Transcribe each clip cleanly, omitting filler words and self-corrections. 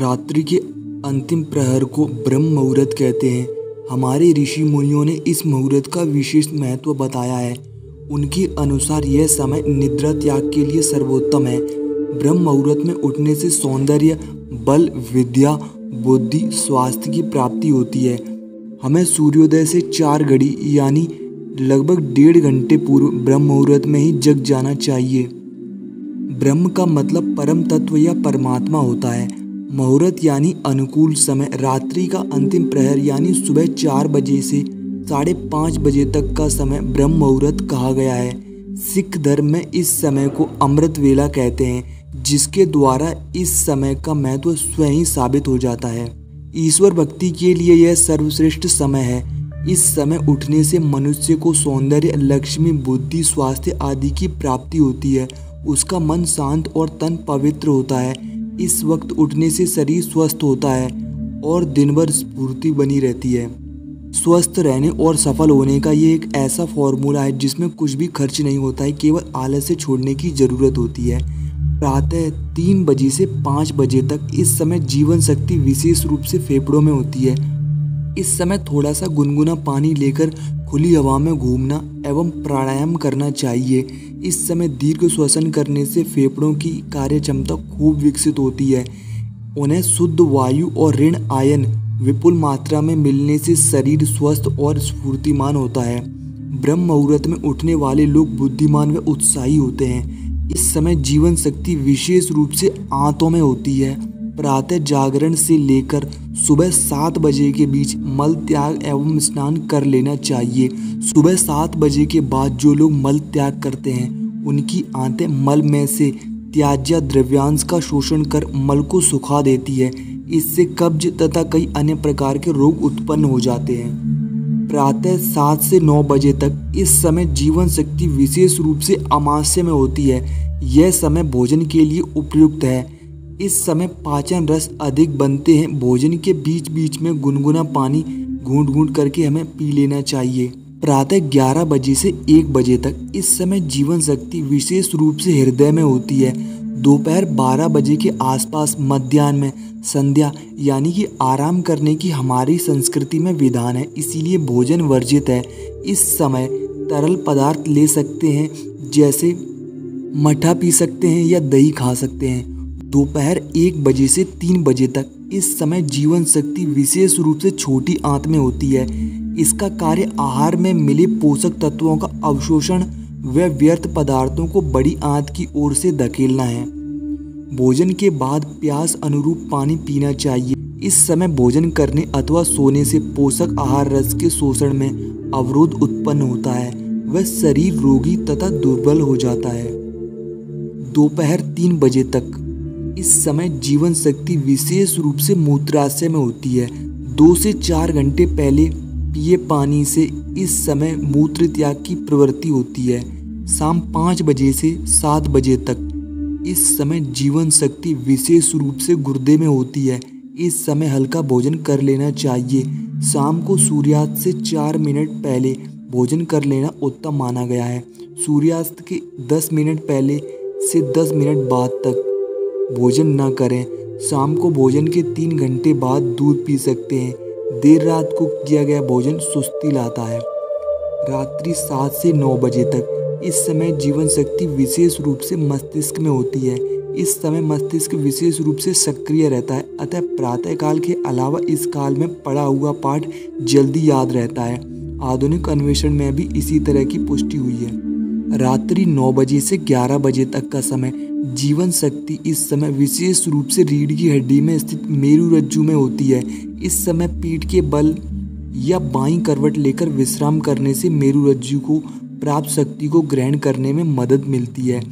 रात्रि के अंतिम प्रहर को ब्रह्म मुहूर्त कहते हैं। हमारे ऋषि मुनियों ने इस मुहूर्त का विशेष महत्व बताया है। उनके अनुसार यह समय निद्रा त्याग के लिए सर्वोत्तम है। ब्रह्म मुहूर्त में उठने से सौंदर्य, बल, विद्या, बुद्धि, स्वास्थ्य की प्राप्ति होती है। हमें सूर्योदय से 4 घड़ी यानी लगभग 1.5 घंटे पूर्व ब्रह्म मुहूर्त में ही जग जाना चाहिए। ब्रह्म का मतलब परम तत्व या परमात्मा होता है। मुहूर्त यानी अनुकूल समय रात्रि का अंतिम प्रहर यानी सुबह 4 बजे से 5:30 बजे तक का समय ब्रह्म मुहूर्त कहा गया है। सिख धर्म में इस समय को अमृत वेला कहते हैं, जिसके द्वारा इस समय का महत्व स्वयं साबित हो जाता है। ईश्वर भक्ति के लिए यह सर्वश्रेष्ठ समय है। इस समय उठने से मनुष्य को सौंदर्य, लक्ष्मी, बुद्धि, स्वास्थ्य आदि की प्राप्ति होती है। उसका मन शांत और तन पवित्र होता है। इस वक्त उठने से शरीर स्वस्थ होता है और दिन भर स्फूर्ति बनी रहती है। स्वस्थ रहने और सफल होने का ये एक ऐसा फॉर्मूला है जिसमें कुछ भी खर्च नहीं होता है, केवल आलस्य छोड़ने की ज़रूरत होती है। प्रातः 3 बजे से 5 बजे तक इस समय जीवन शक्ति विशेष रूप से फेफड़ों में होती है। इस समय थोड़ा सा गुनगुना पानी लेकर खुली हवा में घूमना एवं प्राणायाम करना चाहिए। इस समय दीर्घ श्वसन करने से फेफड़ों की कार्य क्षमता खूब विकसित होती है। उन्हें शुद्ध वायु और ऋण आयन विपुल मात्रा में मिलने से शरीर स्वस्थ और स्फूर्तिमान होता है। ब्रह्म मुहूर्त में उठने वाले लोग बुद्धिमान व उत्साही होते हैं। इस समय जीवन शक्ति विशेष रूप से आंतों में होती है। प्रातः जागरण से लेकर सुबह 7 बजे के बीच मल त्याग एवं स्नान कर लेना चाहिए। सुबह 7 बजे के बाद जो लोग मल त्याग करते हैं उनकी आंतें मल में से त्याज्य द्रव्यांश का शोषण कर मल को सुखा देती है। इससे कब्ज तथा कई अन्य प्रकार के रोग उत्पन्न हो जाते हैं। प्रातः 7 से 9 बजे तक इस समय जीवन शक्ति विशेष रूप से अमावस्या में होती है। यह समय भोजन के लिए उपयुक्त है। इस समय पाचन रस अधिक बनते हैं। भोजन के बीच बीच में गुनगुना पानी घूंट-घूंट करके हमें पी लेना चाहिए। प्रातः 11 बजे से 1 बजे तक इस समय जीवन शक्ति विशेष रूप से हृदय में होती है। दोपहर 12 बजे के आसपास मध्याह्न में संध्या यानी कि आराम करने की हमारी संस्कृति में विधान है, इसीलिए भोजन वर्जित है। इस समय तरल पदार्थ ले सकते हैं, जैसे मठा पी सकते हैं या दही खा सकते हैं। दोपहर 1 बजे से 3 बजे तक इस समय जीवन शक्ति विशेष रूप से छोटी आंत में होती है। इसका कार्य आहार में मिले पोषक तत्वों का अवशोषण व व्यर्थ पदार्थों को बड़ी आंत की ओर से धकेलना है। भोजन के बाद प्यास अनुरूप पानी पीना चाहिए। इस समय भोजन करने अथवा सोने से पोषक आहार रस के शोषण में अवरोध उत्पन्न होता है। वह शरीर रोगी तथा दुर्बल हो जाता है। दोपहर 3 बजे तक इस समय जीवन शक्ति विशेष रूप से मूत्राशय में होती है। 2 से 4 घंटे पहले पिए पानी से इस समय मूत्र त्याग की प्रवृत्ति होती है। शाम 5 बजे से 7 बजे तक इस समय जीवन शक्ति विशेष रूप से गुर्दे में होती है। इस समय हल्का भोजन कर लेना चाहिए। शाम को सूर्यास्त से 4 मिनट पहले भोजन कर लेना उत्तम माना गया है। सूर्यास्त के 10 मिनट पहले से 10 मिनट बाद तक भोजन ना करें। शाम को भोजन के 3 घंटे बाद दूध पी सकते हैं। देर रात को किया गया भोजन सुस्ती लाता है। रात्रि 7 से 9 बजे तक इस समय जीवन शक्ति विशेष रूप से मस्तिष्क में होती है। इस समय मस्तिष्क विशेष रूप से सक्रिय रहता है, अतः प्रातःकाल के अलावा इस काल में पढ़ा हुआ पाठ जल्दी याद रहता है। आधुनिक अन्वेषण में भी इसी तरह की पुष्टि हुई है। रात्रि 9 बजे से 11 बजे तक का समय जीवन शक्ति इस समय विशेष रूप से रीढ़ की हड्डी में स्थित मेरुरज्जु में होती है। इस समय पीठ के बल या बाईं करवट लेकर विश्राम करने से मेरुरज्जु को प्राप्त शक्ति को ग्रहण करने में मदद मिलती है।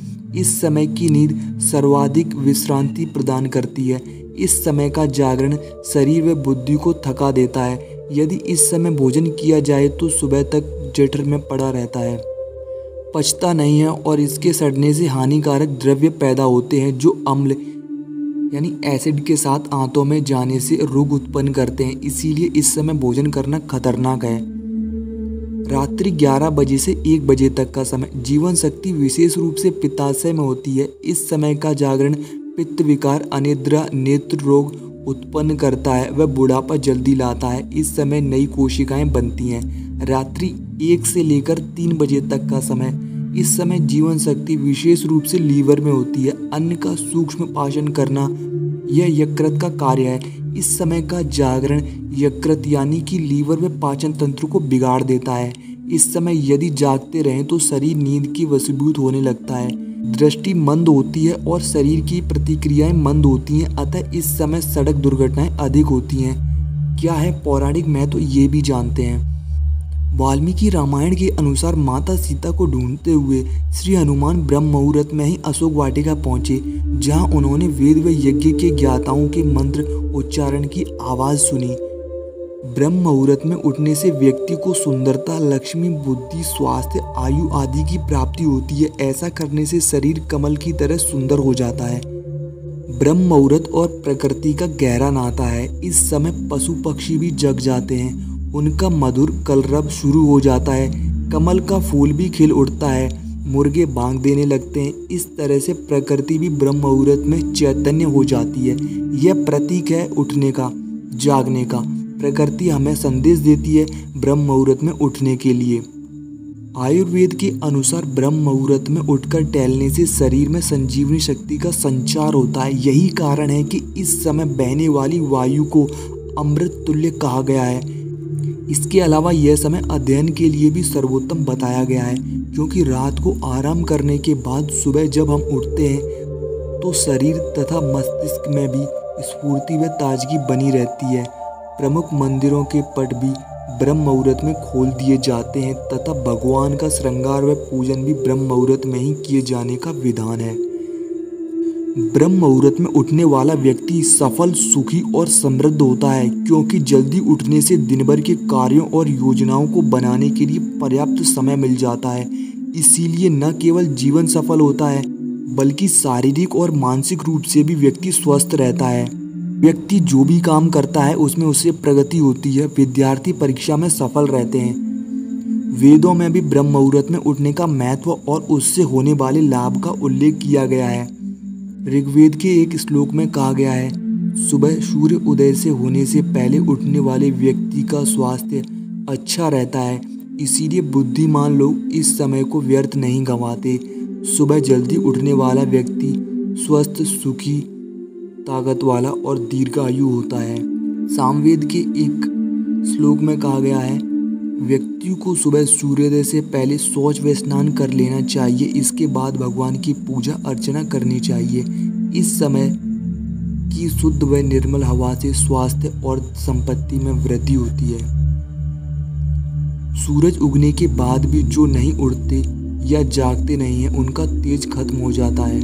इस समय की नींद सर्वाधिक विश्रांति प्रदान करती है। इस समय का जागरण शरीर व बुद्धि को थका देता है। यदि इस समय भोजन किया जाए तो सुबह तक जठर में पड़ा रहता है, पचता नहीं है और इसके सड़ने से हानिकारक द्रव्य पैदा होते हैं जो अम्ल यानी एसिड के साथ आंतों में जाने से रोग उत्पन्न करते हैं। इसीलिए इस समय भोजन करना खतरनाक है। रात्रि 11 बजे से 1 बजे तक का समय जीवन शक्ति विशेष रूप से पित्ताशय में होती है। इस समय का जागरण पित्त विकार, अनिद्रा, नेत्र रोग उत्पन्न करता है वह बुढ़ापा जल्दी लाता है। इस समय नई कोशिकाएं बनती हैं। रात्रि 1 से लेकर 3 बजे तक का समय, इस समय जीवन शक्ति विशेष रूप से लीवर में होती है। अन्न का सूक्ष्म पाचन करना यह यकृत का कार्य है। इस समय का जागरण यकृत यानी कि लीवर में पाचन तंत्र को बिगाड़ देता है। इस समय यदि जागते रहें तो शरीर नींद की वशीभूत होने लगता है। दृष्टि मंद होती है और शरीर की प्रतिक्रियाएं मंद होती हैं, अतः इस समय सड़क दुर्घटनाएं अधिक होती हैं। क्या है पौराणिक महत्व तो ये भी जानते हैं। वाल्मीकि रामायण के अनुसार माता सीता को ढूंढते हुए श्री हनुमान ब्रह्म मुहूर्त में ही अशोक वाटिका पहुँचे, जहाँ उन्होंने वेद व यज्ञ के ज्ञाताओं के मंत्र उच्चारण की आवाज़ सुनी। ब्रह्म मुहूर्त में उठने से व्यक्ति को सुंदरता, लक्ष्मी, बुद्धि, स्वास्थ्य, आयु आदि की प्राप्ति होती है। ऐसा करने से शरीर कमल की तरह सुंदर हो जाता है। ब्रह्म मुहूर्त और प्रकृति का गहरा नाता है। इस समय पशु पक्षी भी जग जाते हैं, उनका मधुर कलरव शुरू हो जाता है, कमल का फूल भी खिल उठता है, मुर्गे बांग देने लगते हैं। इस तरह से प्रकृति भी ब्रह्म मुहूर्त में चैतन्य हो जाती है। यह प्रतीक है उठने का, जागने का। प्रकृति हमें संदेश देती है ब्रह्म मुहूर्त में उठने के लिए। आयुर्वेद के अनुसार ब्रह्म मुहूर्त में उठकर टहलने से शरीर में संजीवनी शक्ति का संचार होता है। यही कारण है कि इस समय बहने वाली वायु को अमृत तुल्य कहा गया है। इसके अलावा यह समय अध्ययन के लिए भी सर्वोत्तम बताया गया है, क्योंकि रात को आराम करने के बाद सुबह जब हम उठते हैं तो शरीर तथा मस्तिष्क में भी स्फूर्ति व ताजगी बनी रहती है। प्रमुख मंदिरों के पट भी ब्रह्म मुहूर्त में खोल दिए जाते हैं तथा भगवान का श्रृंगार व पूजन भी ब्रह्म मुहूर्त में ही किए जाने का विधान है। ब्रह्म मुहूर्त में उठने वाला व्यक्ति सफल, सुखी और समृद्ध होता है, क्योंकि जल्दी उठने से दिन भर के कार्यों और योजनाओं को बनाने के लिए पर्याप्त समय मिल जाता है। इसीलिए न केवल जीवन सफल होता है बल्कि शारीरिक और मानसिक रूप से भी व्यक्ति स्वस्थ रहता है। व्यक्ति जो भी काम करता है उसमें उसे प्रगति होती है। विद्यार्थी परीक्षा में सफल रहते हैं। वेदों में भी ब्रह्म मुहूर्त में उठने का महत्व और उससे होने वाले लाभ का उल्लेख किया गया है। ऋग्वेद के एक श्लोक में कहा गया है, सुबह सूर्य उदय से होने से पहले उठने वाले व्यक्ति का स्वास्थ्य अच्छा रहता है, इसीलिए बुद्धिमान लोग इस समय को व्यर्थ नहीं गंवाते। सुबह जल्दी उठने वाला व्यक्ति स्वस्थ, सुखी, ताकत वाला और दीर्घायु होता है। सामवेद के एक श्लोक में कहा गया है, व्यक्ति को सुबह सूर्योदय से पहले शौच व स्नान कर लेना चाहिए, इसके बाद भगवान की पूजा अर्चना करनी चाहिए। इस समय की शुद्ध व निर्मल हवा से स्वास्थ्य और संपत्ति में वृद्धि होती है। सूरज उगने के बाद भी जो नहीं उठते या जागते नहीं हैं उनका तेज खत्म हो जाता है।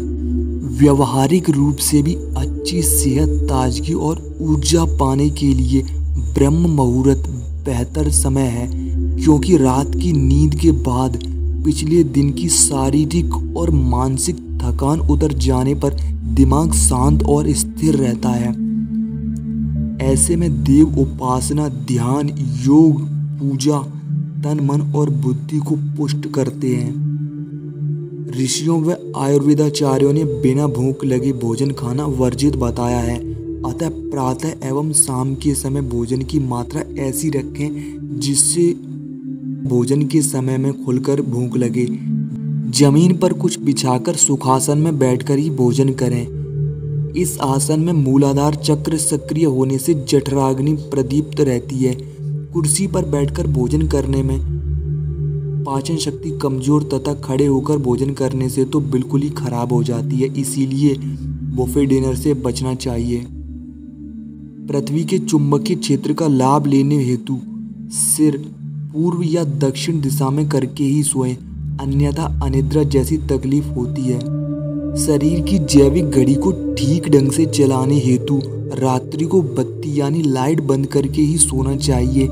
व्यवहारिक रूप से भी अच्छी सेहत, ताजगी और ऊर्जा पाने के लिए ब्रह्म मुहूर्त बेहतर समय है, क्योंकि रात की नींद के बाद पिछले दिन की शारीरिक और मानसिक थकान उतर जाने पर दिमाग शांत और स्थिर रहता है। ऐसे में देव उपासना, ध्यान, योग, पूजा तन, मन और बुद्धि को पुष्ट करते हैं। ऋषियों व आयुर्वेदाचार्यों ने बिना भूख लगे भोजन खाना वर्जित बताया है। अतः प्रातः एवं शाम के समय भोजन की मात्रा ऐसी रखें जिससे भोजन के समय में खुलकर भूख लगे। जमीन पर कुछ बिछाकर सुखासन में बैठकर ही भोजन करें। इस आसन में मूलाधार चक्र सक्रिय होने से जठराग्नि प्रदीप्त रहती है। कुर्सी पर बैठकर भोजन करने में पाचन शक्ति कमजोर तथा खड़े होकर भोजन करने से तो बिल्कुल ही खराब हो जाती है, इसीलिए बुफे डिनर से बचना चाहिए। पृथ्वी के चुंबकीय क्षेत्र का लाभ लेने हेतु सिर पूर्व या दक्षिण दिशा में करके ही सोएं, अन्यथा अनिद्रा जैसी तकलीफ होती है। शरीर की जैविक घड़ी को ठीक ढंग से चलाने हेतु रात्रि को बत्ती यानी लाइट बंद करके ही सोना चाहिए।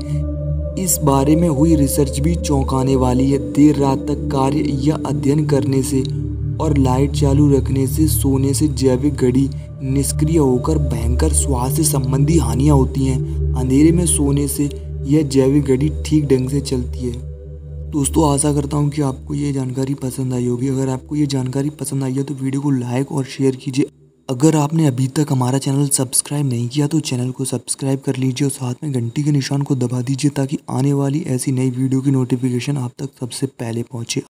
इस बारे में हुई रिसर्च भी चौंकाने वाली है। देर रात तक कार्य या अध्ययन करने से और लाइट चालू रखने से सोने से जैविक घड़ी निष्क्रिय होकर भयंकर स्वास्थ्य संबंधी हानियां होती हैं। अंधेरे में सोने से यह जैविक घड़ी ठीक ढंग से चलती है। दोस्तों, आशा करता हूं कि आपको ये जानकारी पसंद आई होगी। अगर आपको ये जानकारी पसंद आई है तो वीडियो को लाइक और शेयर कीजिए। अगर आपने अभी तक हमारा चैनल सब्सक्राइब नहीं किया तो चैनल को सब्सक्राइब कर लीजिए और साथ में घंटी के निशान को दबा दीजिए ताकि आने वाली ऐसी नई वीडियो की नोटिफिकेशन आप तक सबसे पहले पहुंचे।